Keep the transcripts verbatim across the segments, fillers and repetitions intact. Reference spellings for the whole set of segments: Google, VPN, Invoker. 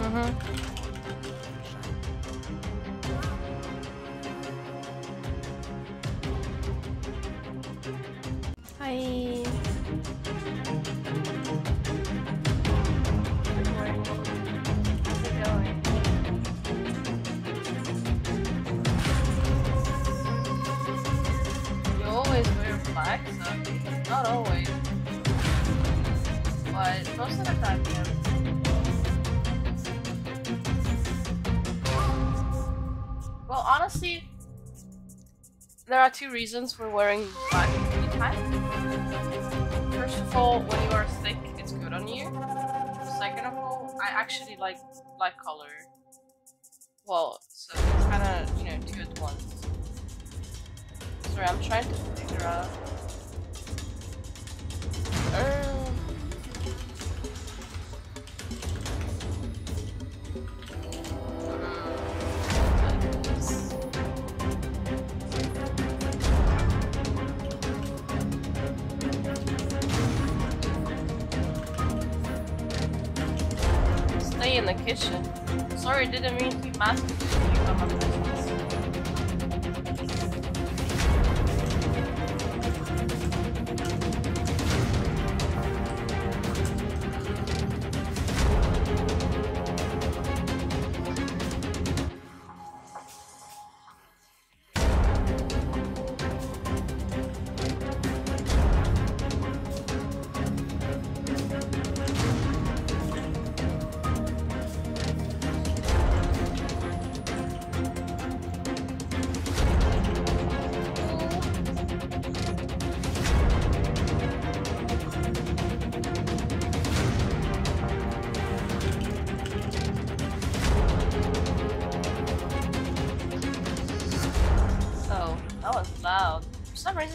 Ага. Hi. Not always, but most of the time, yeah. Well, honestly, there are two reasons for wearing black any time. First of all, when you are thick, it's good on you. Second of all, I actually like black color. Well, so it's kind of, you know, two at once. Sorry, I'm trying to figure out. Uh, stay in the kitchen. Sorry, didn't mean to be masculine.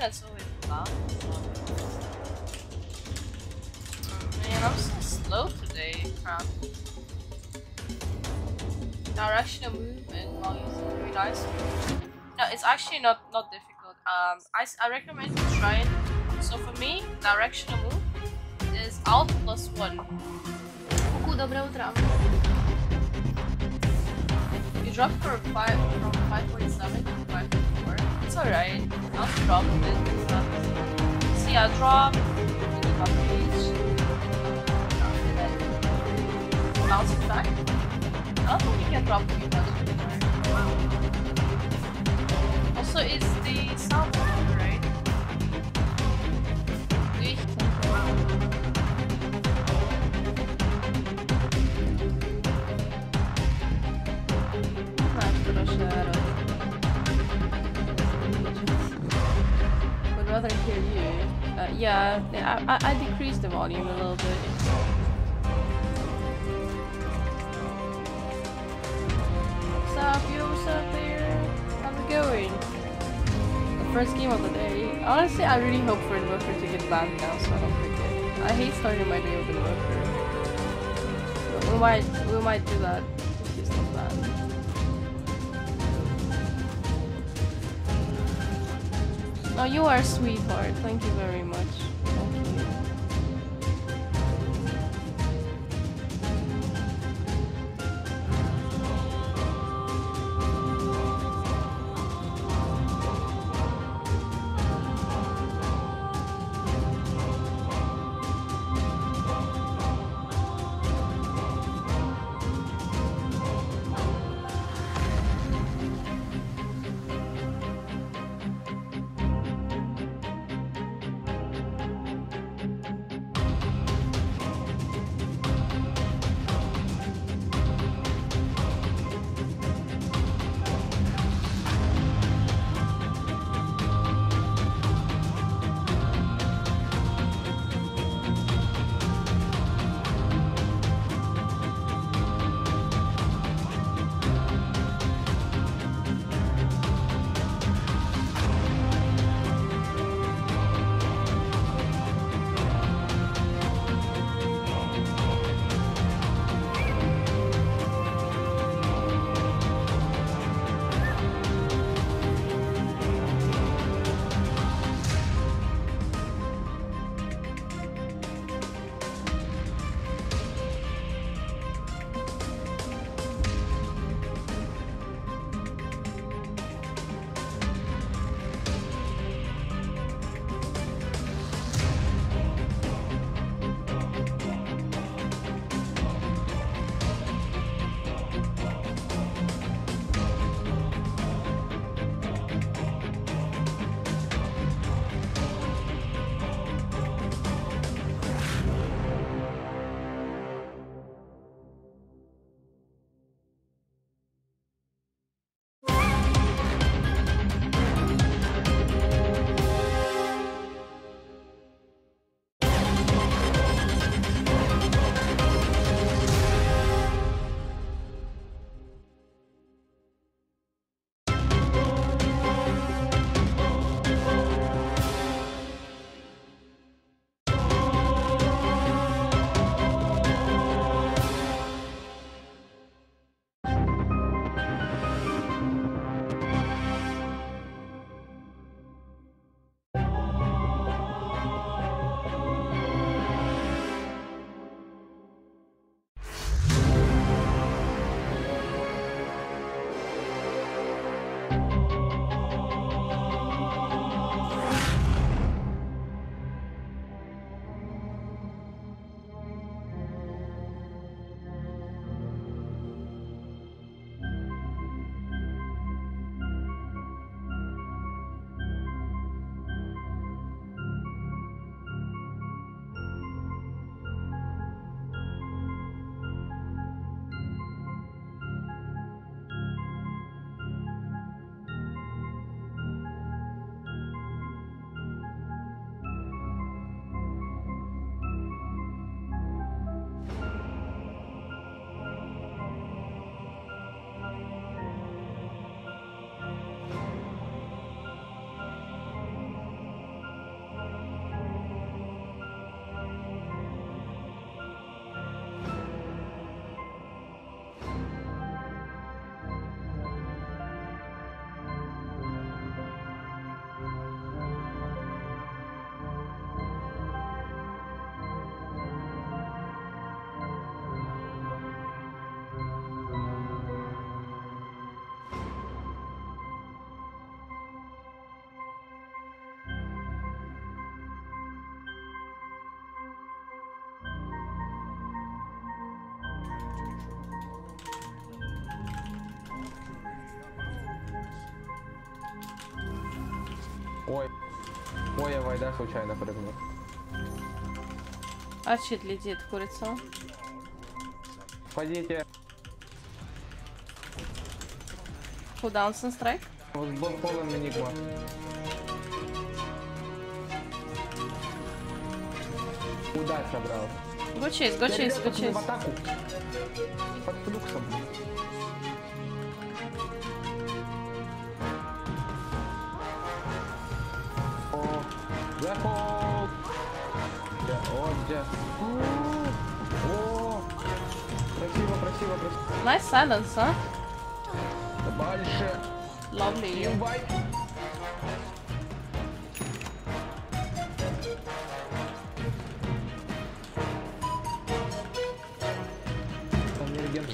That's always loud. Man, I'm so slow today. Crap. Directional movement while using three dice. No, it's actually not not difficult. Um, I I recommend you try it. So for me, directional move is Alt plus one. Kuku, dobre utro. You drop for five from five point seven to five point four. It's alright. I'll drop a bit. See, I drop the top page. And then bounce it back. I don't think you can drop too much anymore. Wow. Also, it's the sound level, right? I'd rather hear you. Uh, yeah, I, I, I decreased the volume a little bit. What's up, yo? What's up there? How's it going? The first game of the day. Honestly, I really hope for Invoker to get banned now, so I don't forget. I hate starting my day with Invoker. We might, we might do that if he's not banned. Oh, you are a sweetheart. Thank you very much. Thank you. Ой, ой, я вайда случайно прыгнул. А чит летит, курица. Пойдите. Куда он санстрайк? Вот блокполом минигма. Куда собрал? Гучейс, гучейс, гучейс. Под флюксом. О, захол. Вот здесь. О, красиво, красиво, красиво. Nice silence, а? Дальше. Lovely.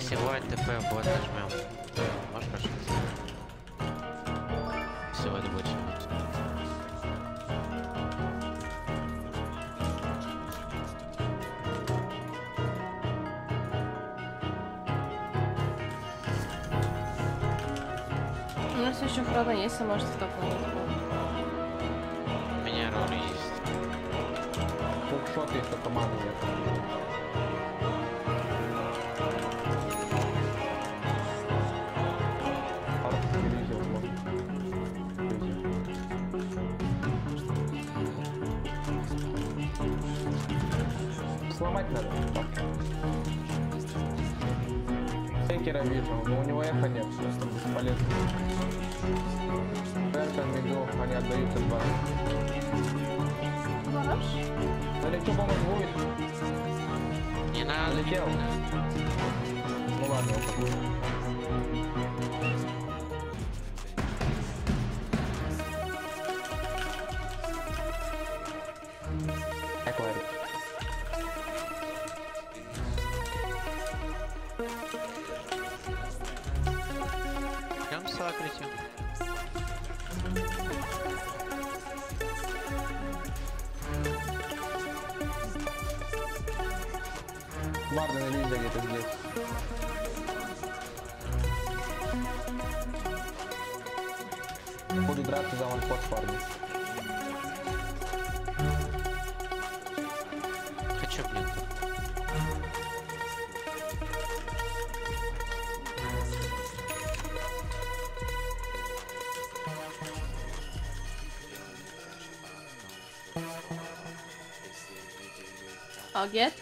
Всего ТП вот нажмем. Можешь пошли? Всего это больше. У нас еще храна есть, а может в таком. У меня роли есть. Фукшот есть, а команды нет. Сломать надо. Инвокера вижу, но у него эхо нет, просто бесполезно. Бертон, Мигу, они отдаются два. Хорош? Залечу, по-моему, будет. Не надо. Залетел. Ну ладно, это будет. Ладно, на линзе где-то здесь. Буду драться за ванпорт, парни. Хочу, блин. I'll get.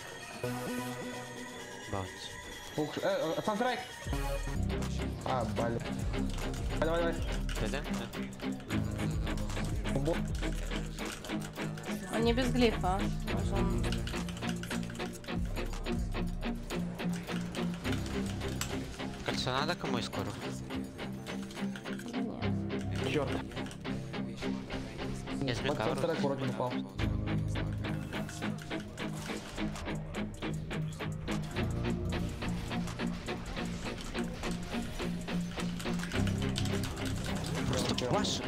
Ух, э, санстрайк! А, блин. Давай, давай, давай. Он не без глифа. Он... Кольцо надо кому и скоро? Нет. Черт. Я сбил кавер. Санстрайк вроде упал. Ваш.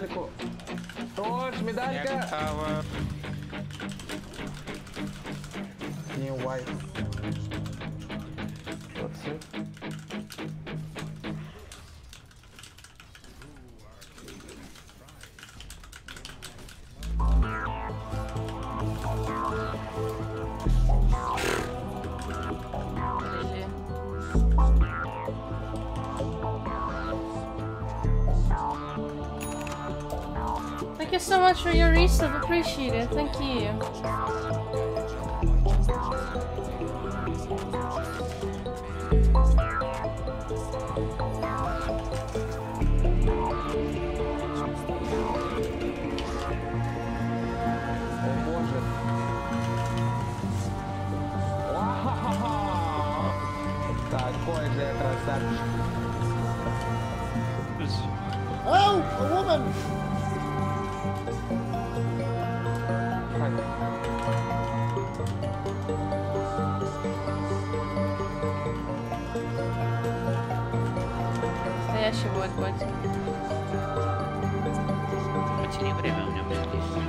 Медальку. Тоже медалька. Не уай. Молодцы. Thank you so much for your resub, appreciate it, thank you. Oh, a woman! Настоящий будет больше. Потяни время у него здесь.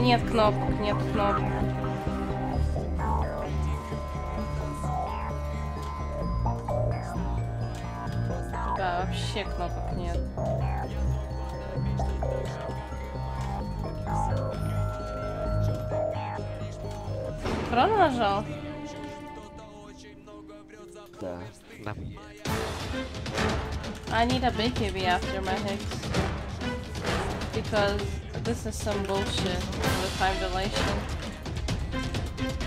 Нет кнопок, нет кнопок. Да, вообще кнопок нет. Правда нажал? Да. Да. I need a big baby after my hits. Because this is some bullshit with time dilation.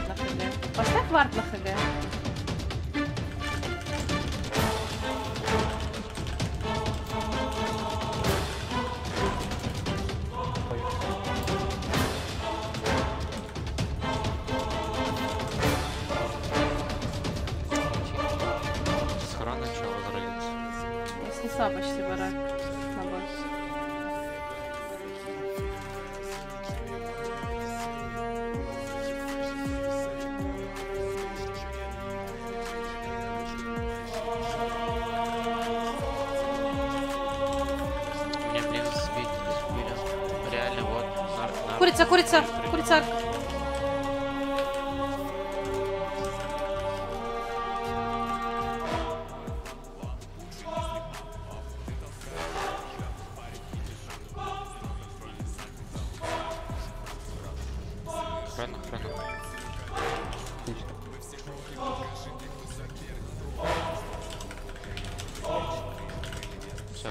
На хг. Поставь вард на хг. Схрана чего взрывается. Я снесла почти барак на босс. Курица, курица, курица. Храна, храна. Все.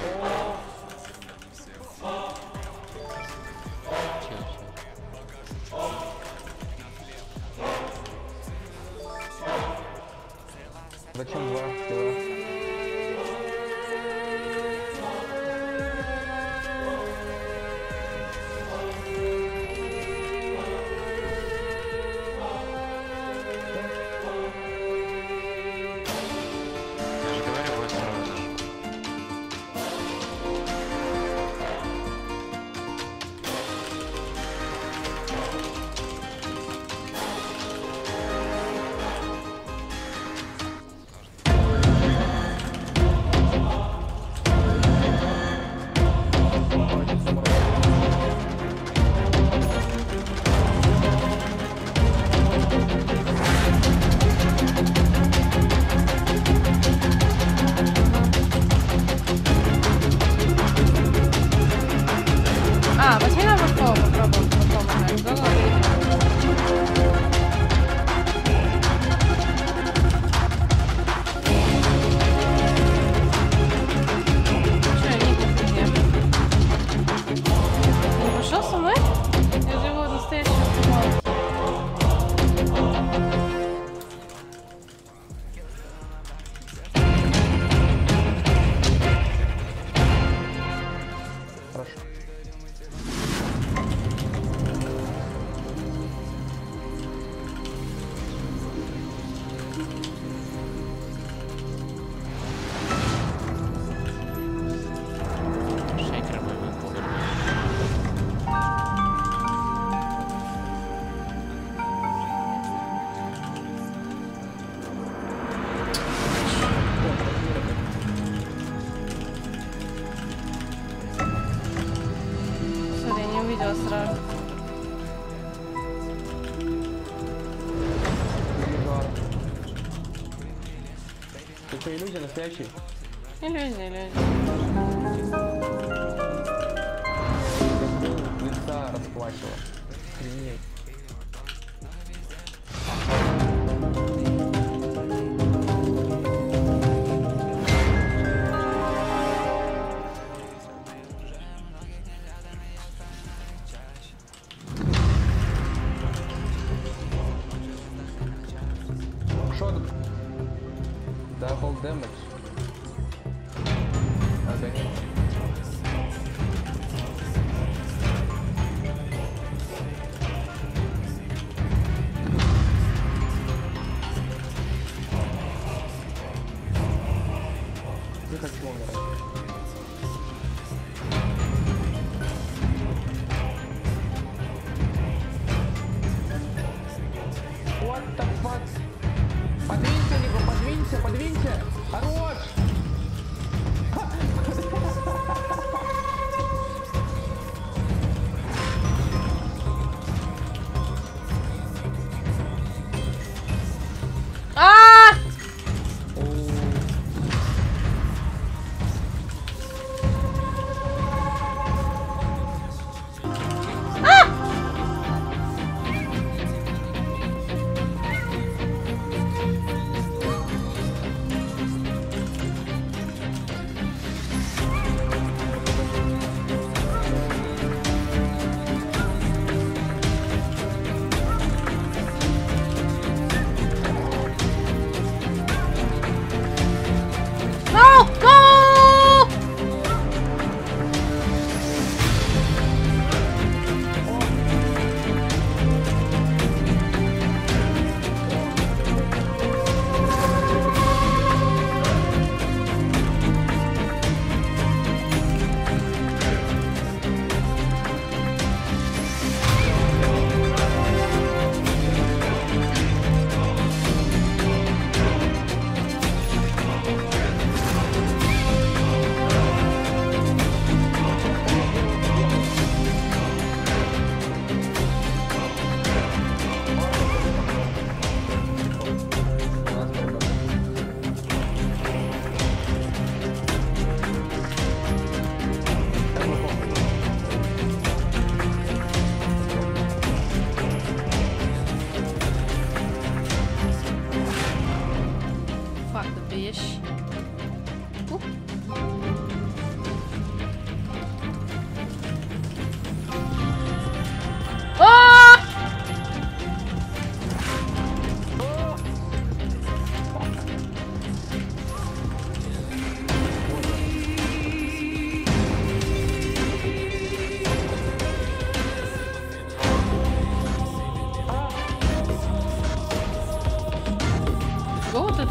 Зачем два? Два. Это иллюзия настоящая? Иллюзия, иллюзия. door. Create. Shot. Double damage. Okay. What the fuck? Подвинься, Лига, подвинься, подвинься! Хорош! А!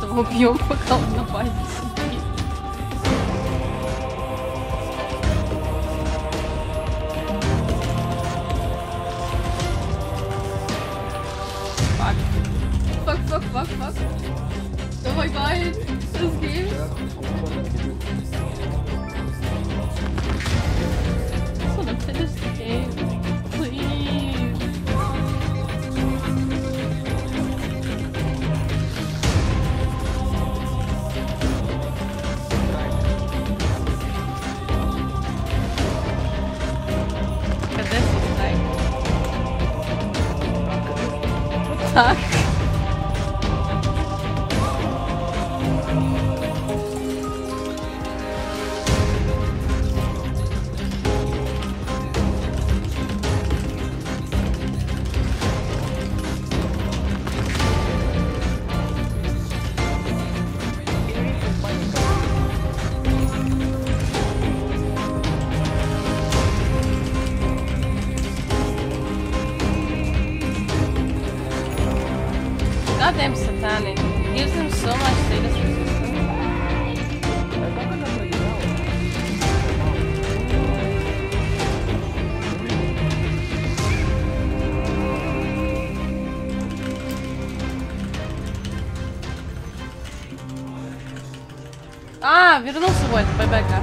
Этого бьем, пока он на базе сидит. Fuck. Fuck, fuck, fuck, fuck. Oh my god, this game. I want to finish the game. Please. Так. Goddamn satanic. It gives him so much status resistance. А, вернулся вот, байбека.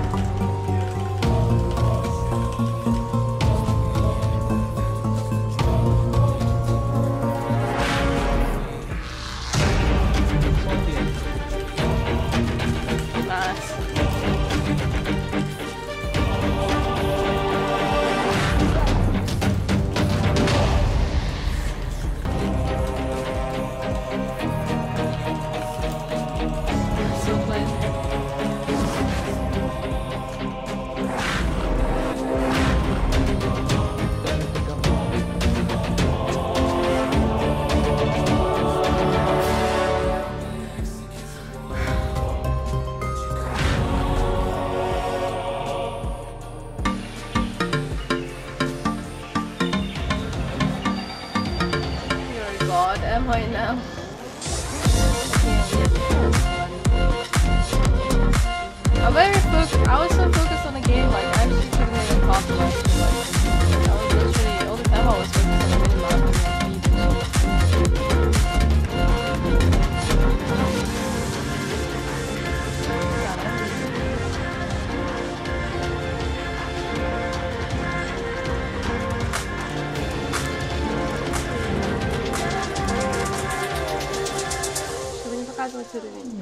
God am I now? I'm very focused. I was so focused on the game, like I just couldn't even possible. Like, I was literally all the time I was focused on the game, like, I was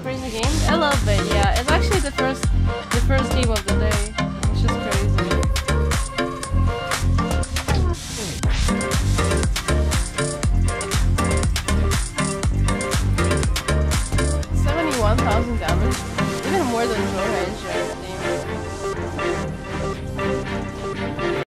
crazy game. I love it. Yeah, it's actually the first